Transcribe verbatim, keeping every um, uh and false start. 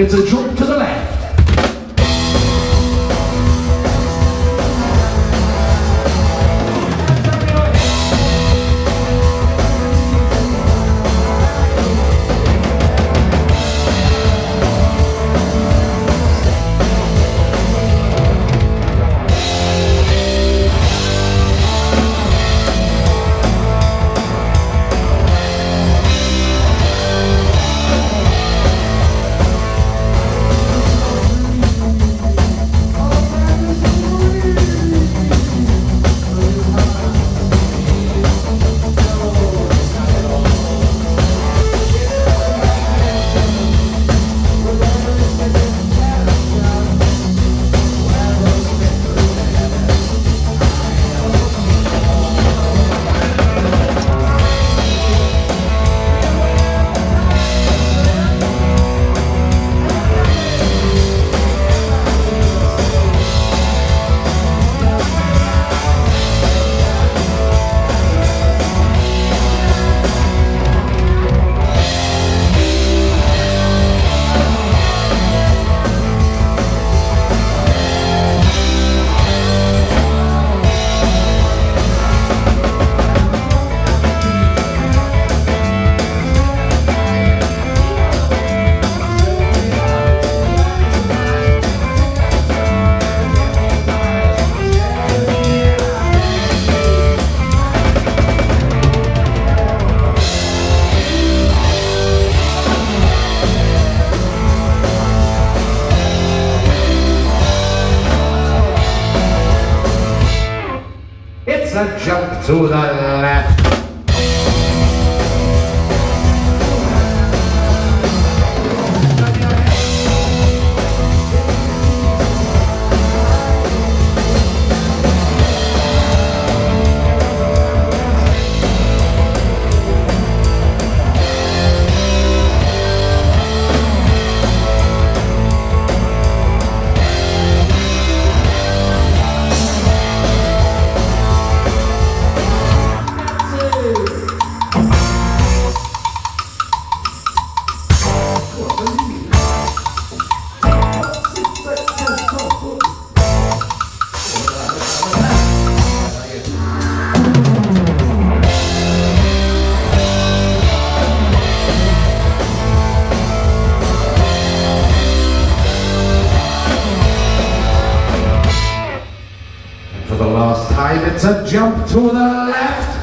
It's a jump to the left. A jump to the left. It's a jump to the left.